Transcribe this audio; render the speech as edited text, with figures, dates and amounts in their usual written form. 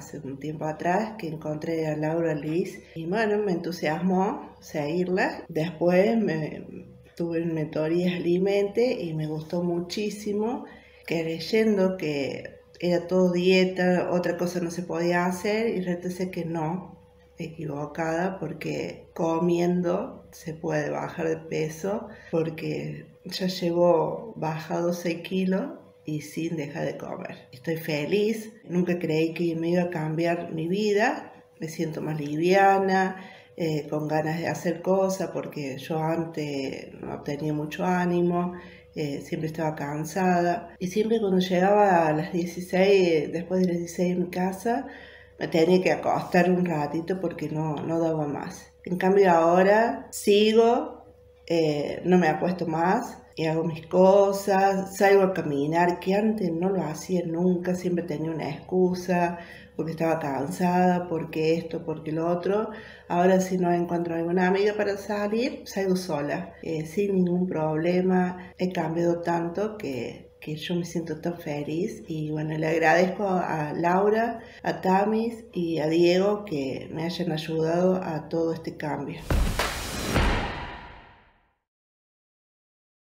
hace un tiempo atrás que encontré a Laura Luis y bueno, me entusiasmó seguirla. Después tuve una mentoría de Alimente y me gustó muchísimo, creyendo que era todo dieta, otra cosa no se podía hacer, y realmente que no, equivocada, porque comiendo se puede bajar de peso, porque ya llevo bajado 6 kilos y sin dejar de comer. Estoy feliz, nunca creí que me iba a cambiar mi vida, me siento más liviana, con ganas de hacer cosas, porque yo antes no tenía mucho ánimo, siempre estaba cansada y siempre cuando llegaba a las 16, después de las 16 en mi casa, me tenía que acostar un ratito porque no daba más. En cambio ahora sigo, no me acuesto más y hago mis cosas, salgo a caminar, que antes no lo hacía nunca, siempre tenía una excusa, porque estaba cansada, porque esto, porque lo otro. Ahora si no encuentro alguna amiga para salir, salgo sola, sin ningún problema. He cambiado tanto que yo me siento tan feliz y bueno, le agradezco a Laura, a Tamis y a Diego que me hayan ayudado a todo este cambio.